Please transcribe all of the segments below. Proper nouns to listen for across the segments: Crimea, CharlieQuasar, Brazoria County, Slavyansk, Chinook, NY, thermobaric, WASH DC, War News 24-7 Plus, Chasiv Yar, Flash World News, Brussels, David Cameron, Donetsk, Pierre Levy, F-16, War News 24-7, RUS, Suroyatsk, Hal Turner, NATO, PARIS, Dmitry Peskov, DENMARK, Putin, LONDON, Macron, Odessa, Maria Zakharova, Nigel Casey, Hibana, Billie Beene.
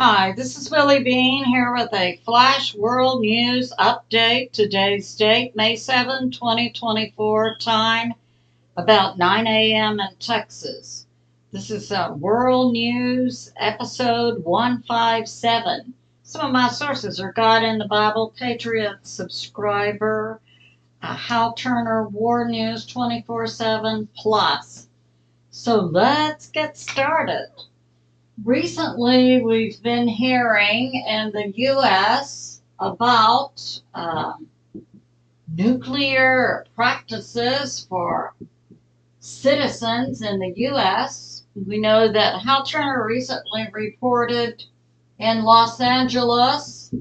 Hi, this is Billie Beene here with a Flash World News update. Today's date, May 7, 2024, time about 9 a.m. in Texas. This is World News episode 157. Some of my sources are God in the Bible, Patriot Subscriber, Hal Turner, War News 24-7 Plus. So let's get started. Recently, we've been hearing in the U.S. about nuclear practices for citizens in the U.S. We know that Hal Turner recently reported in Los Angeles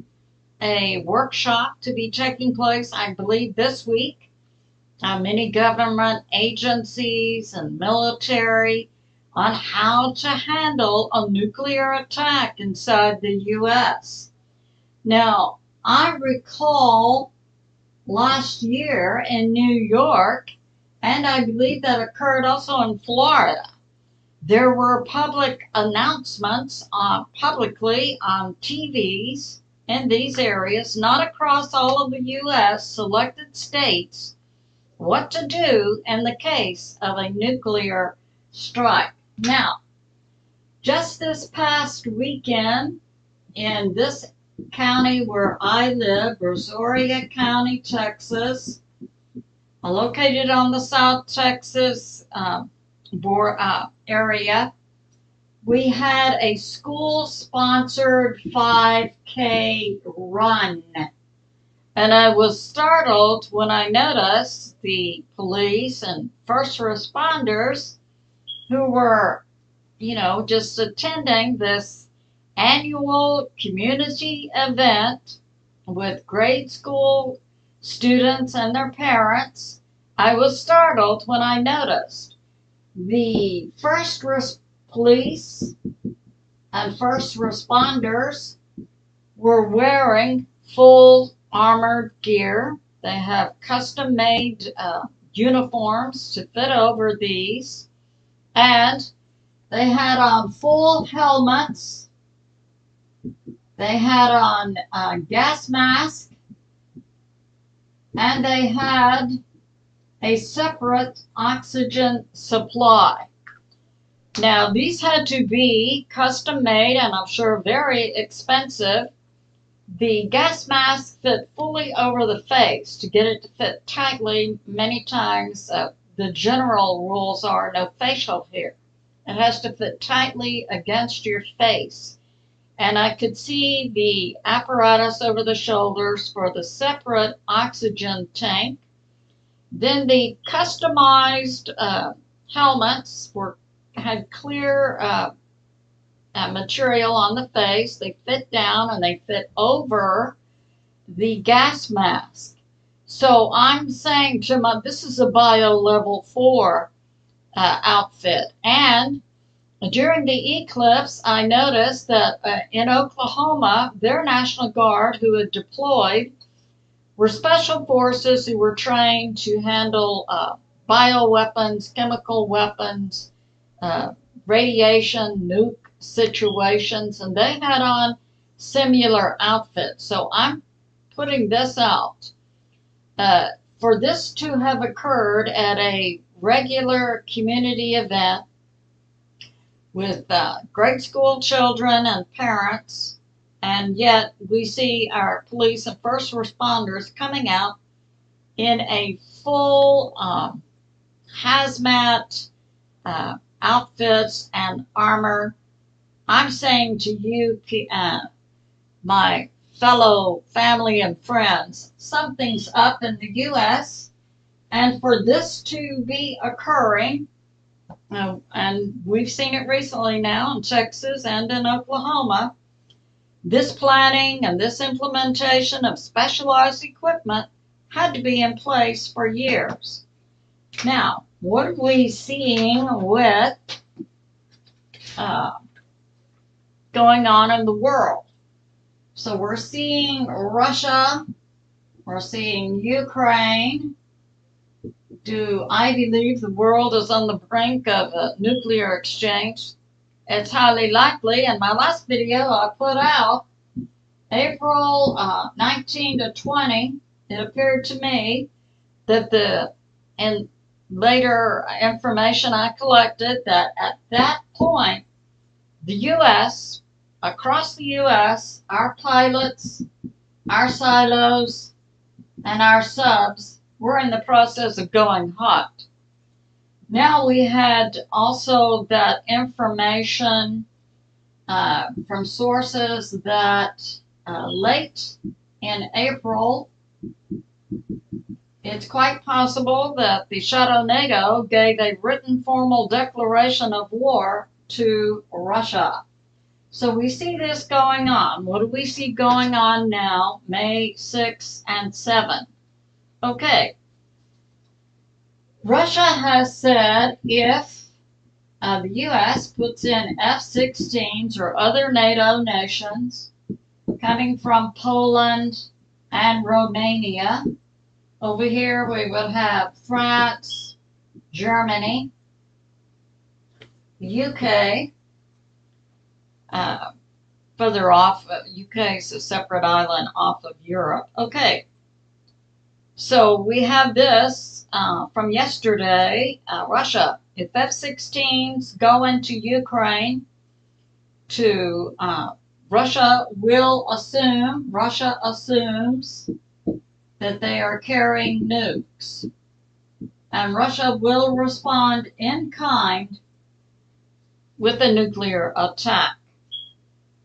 a workshop to be taking place, I believe, this week. Many government agencies and military on how to handle a nuclear attack inside the U.S. Now, I recall last year in New York, and I believe that occurred also in Florida, there were public announcements publicly on TVs in these areas, not across all of the U.S., selected states, what to do in the case of a nuclear strike. Now, just this past weekend in this county where I live, Brazoria County, Texas, located on the South Texas area, we had a school-sponsored 5K run. And I was startled when I noticed the police and first responders who were, you know, just attending this annual community event with grade school students and their parents. I was startled when I noticed the first police and first responders were wearing full armored gear. They have custom-made uniforms to fit over these. And they had on full helmets, they had on gas masks, and they had a separate oxygen supply. Now, these had to be custom made and I'm sure very expensive. The gas mask fit fully over the face to get it to fit tightly many times. The general rules are no facial hair. It has to fit tightly against your face. And I could see the apparatus over the shoulders for the separate oxygen tank. Then the customized helmets had clear material on the face. They fit down and they fit over the gas mask. So I'm saying to my, this is a bio level 4 outfit. And during the eclipse, I noticed that in Oklahoma, their National Guard who had deployed were special forces who were trained to handle bioweapons, chemical weapons, radiation, nuke situations, and they had on similar outfits. So I'm putting this out. For this to have occurred at a regular community event with grade school children and parents, and yet we see our police and first responders coming out in a full hazmat outfits and armor. I'm saying to you, my fellow family and friends, something's up in the U.S. and for this to be occurring, and we've seen it recently now in Texas and in Oklahoma, this planning and this implementation of specialized equipment had to be in place for years. Now, what are we seeing with going on in the world? So we're seeing Russia, we're seeing Ukraine. Do I believe the world is on the brink of a nuclear exchange? It's highly likely. In my last video I put out April 19 to 20, it appeared to me that and later information I collected that at that point, the U.S., across the U.S., our pilots, our silos, and our subs were in the process of going hot. Now we had also that information from sources that late in April, it's quite possible that the Shadow NATO gave a written formal declaration of war to Russia. So we see this going on. What do we see going on now, May 6 and 7? Okay. Russia has said if the U.S. puts in F-16s or other NATO nations coming from Poland and Romania, over here we would have France, Germany, the UK, further off, UK is a separate island off of Europe. Okay, so we have this from yesterday, Russia. If F-16s go into Ukraine, to Russia will assume, Russia assumes that they are carrying nukes, and Russia will respond in kind with a nuclear attack.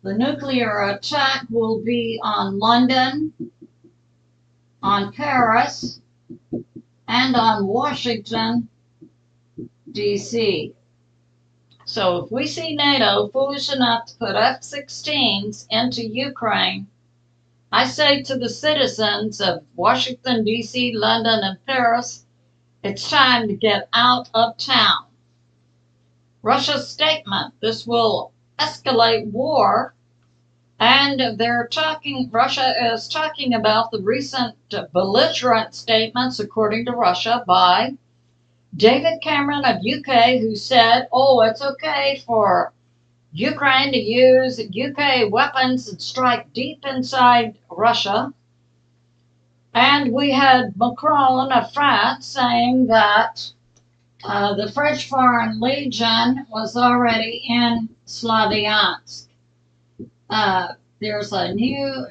The nuclear attack will be on London, on Paris, and on Washington, D.C. So if we see NATO foolish enough to put F-16s into Ukraine, I say to the citizens of Washington, D.C., London, and Paris, it's time to get out of town. Russia's statement, this will escalate war, and they're talking, Russia is talking about the recent belligerent statements, according to Russia, by David Cameron of UK, who said, oh, it's okay for Ukraine to use UK weapons and strike deep inside Russia. And we had Macron of France saying that the French Foreign Legion was already in Slavyansk. There's a new,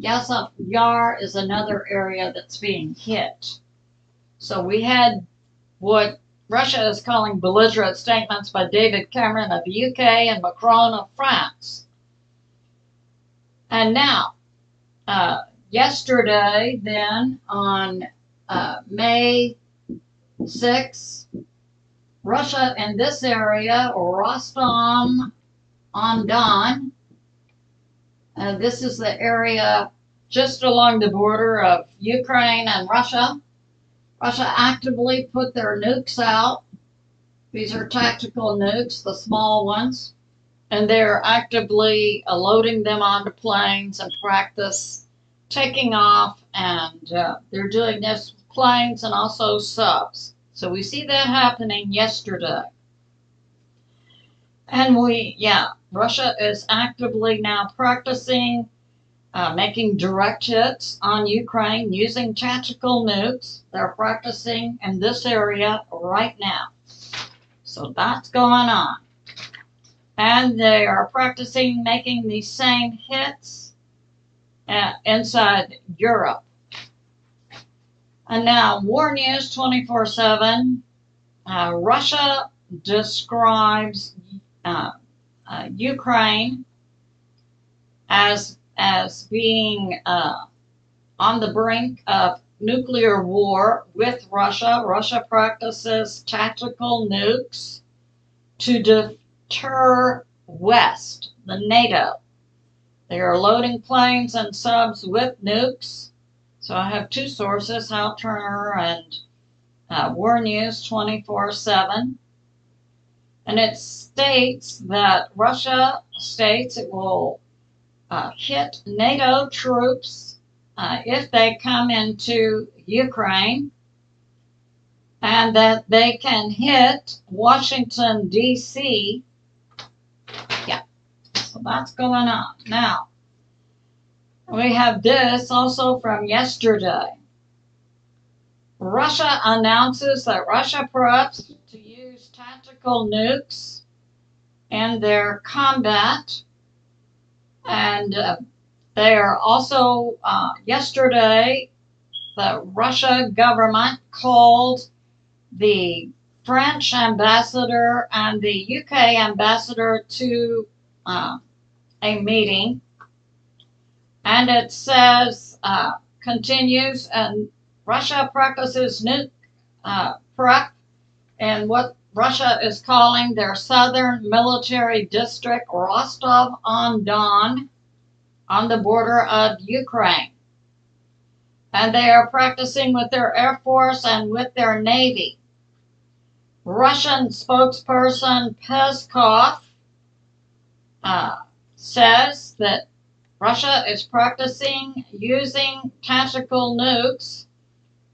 Chasiv Yar is another area that's being hit. So we had what Russia is calling belligerent statements by David Cameron of the UK and Macron of France. And now, yesterday then, on May 6, Russia in this area, Rostov on Don, this is the area just along the border of Ukraine and Russia. Russia actively put their nukes out. These are tactical nukes, the small ones, and they're actively loading them onto planes and practice taking off, and they're doing this with planes and also subs. So we see that happening yesterday. And Russia is actively now practicing making direct hits on Ukraine using tactical nukes. They're practicing in this area right now. So that's going on. And they are practicing making these same hits inside Europe. And now, War News 24-7, Russia describes Ukraine as being on the brink of nuclear war with Russia. Russia practices tactical nukes to deter West, the NATO. They are loading planes and subs with nukes. So I have two sources, Hal Turner and War News 24-7. And it states that Russia states it will hit NATO troops if they come into Ukraine, and that they can hit Washington, D.C. Yeah, so that's going on. Now, we have this also from yesterday. Russia announces that Russia preps to use tactical nukes in their combat. And they are also, yesterday, the Russia government called the French ambassador and the UK ambassador to a meeting. And it says, continues, and Russia practices nuke prep in what Russia is calling their southern military district, Rostov on Don, on the border of Ukraine. And they are practicing with their Air Force and with their Navy. Russian spokesperson Peskov says that Russia is practicing using tactical nukes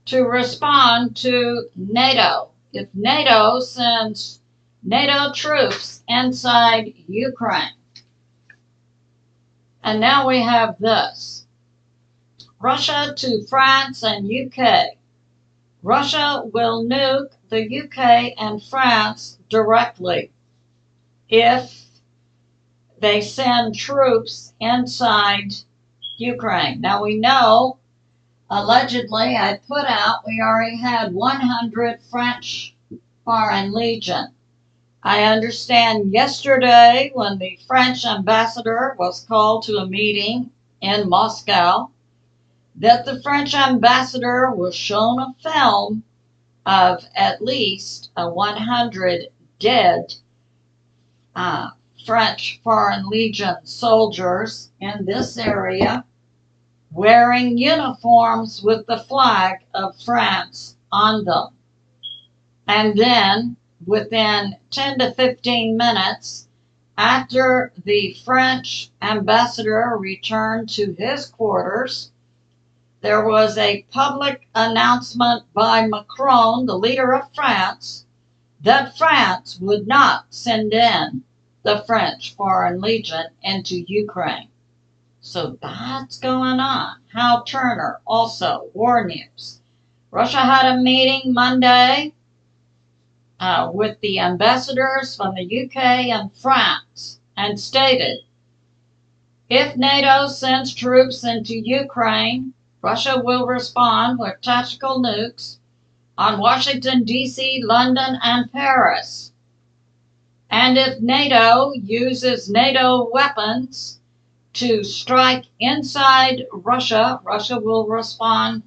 to respond to NATO. If NATO sends NATO troops inside Ukraine. And now we have this. Russia to France and UK. Russia will nuke the UK and France directly if they send troops inside Ukraine. Now we know, allegedly, I put out, we already had 100 French Foreign Legion. I understand yesterday when the French ambassador was called to a meeting in Moscow, that the French ambassador was shown a film of at least 100 dead French Foreign Legion soldiers in this area wearing uniforms with the flag of France on them. And then within 10 to 15 minutes after the French ambassador returned to his quarters, there was a public announcement by Macron, the leader of France, that France would not send in the French Foreign Legion into Ukraine. So that's going on. Hal Turner, also, War News. Russia had a meeting Monday with the ambassadors from the UK and France and stated, if NATO sends troops into Ukraine, Russia will respond with tactical nukes on Washington, D.C., London, and Paris. And if NATO uses NATO weapons to strike inside Russia, Russia will respond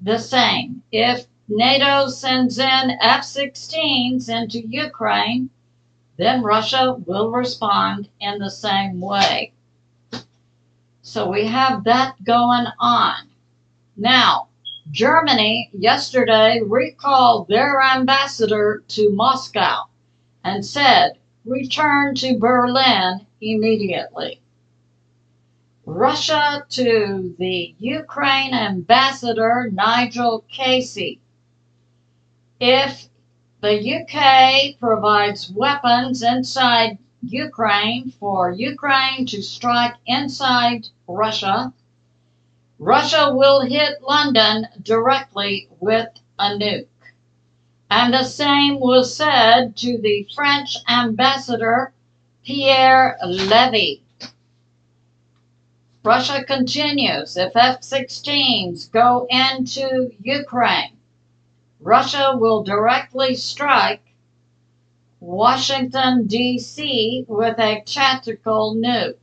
the same. If NATO sends in F-16s into Ukraine, then Russia will respond in the same way. So we have that going on. Now, Germany yesterday recalled their ambassador to Moscow and said, return to Berlin immediately. Russia to the Ukraine ambassador, Nigel Casey. If the UK provides weapons inside Ukraine for Ukraine to strike inside Russia, Russia will hit London directly with a nuke. And the same was said to the French ambassador, Pierre Levy. Russia continues, if F-16s go into Ukraine, Russia will directly strike Washington, D.C. with a tactical nuke.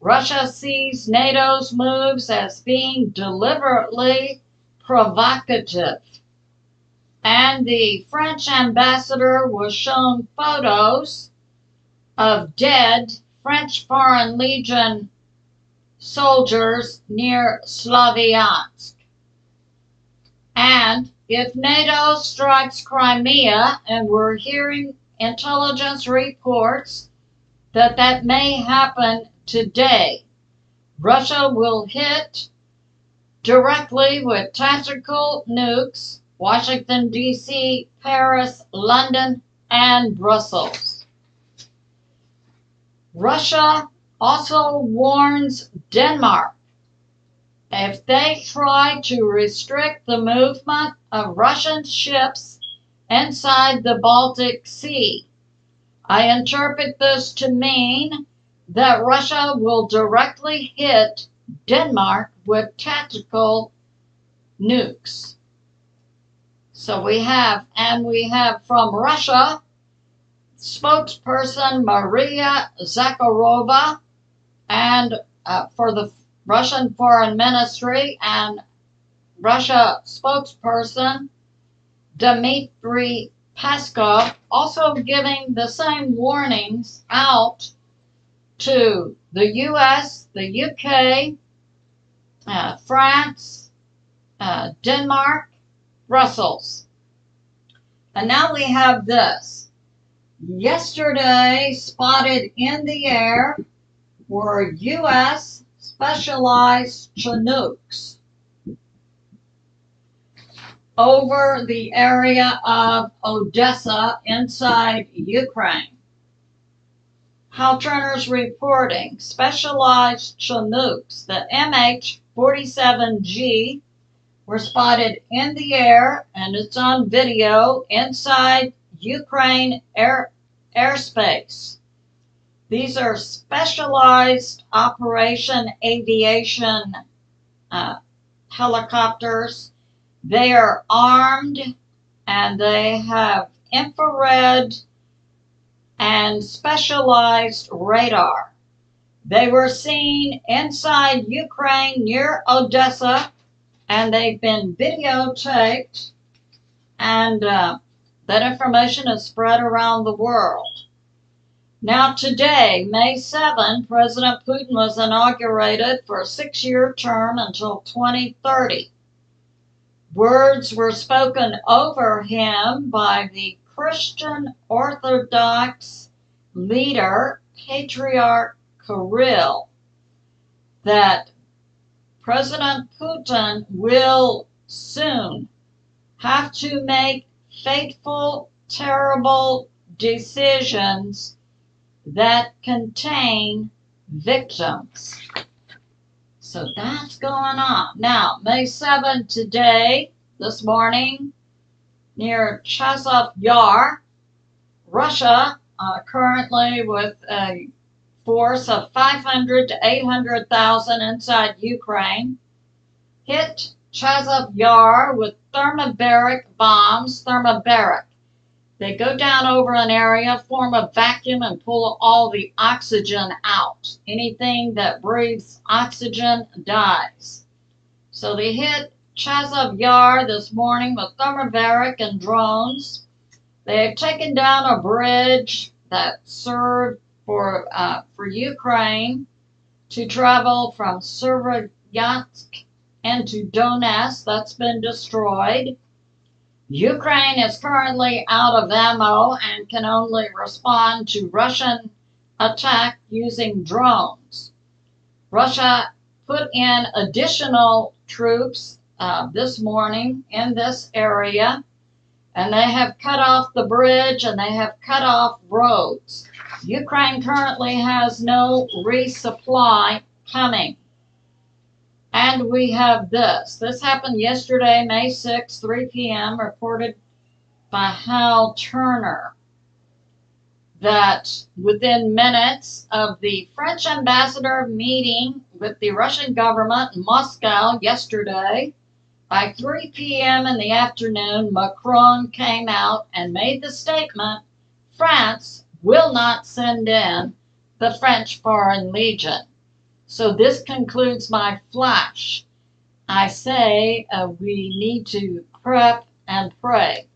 Russia sees NATO's moves as being deliberately provocative. And the French ambassador was shown photos of dead French Foreign Legion soldiers near Slavyansk. And if NATO strikes Crimea, and we're hearing intelligence reports that that may happen today, Russia will hit directly with tactical nukes Washington, D.C., Paris, London, and Brussels. Russia also warns Denmark if they try to restrict the movement of Russian ships inside the Baltic Sea. I interpret this to mean that Russia will directly hit Denmark with tactical nukes. So we have from Russia, spokesperson Maria Zakharova, and for the Russian Foreign Ministry, and Russia spokesperson Dmitry Peskov, also giving the same warnings out to the U.S., the U.K., France, Denmark, Brussels. And now we have this. Yesterday, spotted in the air were U.S. specialized Chinooks over the area of Odessa inside Ukraine. Hal Turner's reporting, specialized Chinooks, the MH47G, were spotted in the air, and it's on video, inside Ukraine airspace. These are specialized operation aviation helicopters. They are armed, and they have infrared and specialized radar. They were seen inside Ukraine near Odessa, and they've been videotaped, and that information is spread around the world. Now today, May 7, President Putin was inaugurated for a 6-year term until 2030. Words were spoken over him by the Christian Orthodox leader, Patriarch Kirill, that President Putin will soon have to make fateful, terrible decisions that contain victims. So that's going on. Now, May 7 today, this morning, near Chasiv Yar, Russia, currently with a force of 500 to 800,000 inside Ukraine, hit Chasiv Yar with thermobaric bombs. Thermobaric, they go down over an area, form a vacuum, and pull all the oxygen out. Anything that breathes oxygen dies. So they hit Chasiv Yar this morning with thermobaric and drones. They have taken down a bridge that served for Ukraine to travel from Suroyatsk into Donetsk. That's been destroyed. Ukraine is currently out of ammo and can only respond to Russian attack using drones. Russia put in additional troops this morning in this area, and they have cut off the bridge, and they have cut off roads. Ukraine currently has no resupply coming. And we have this. This happened yesterday, May 6, 3 p.m., reported by Hal Turner, that within minutes of the French ambassador meeting with the Russian government in Moscow yesterday, by 3 p.m. in the afternoon, Macron came out and made the statement, France will not send in the French Foreign Legion. So this concludes my flash. I say we need to prep and pray.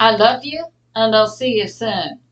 I love you, and I'll see you soon.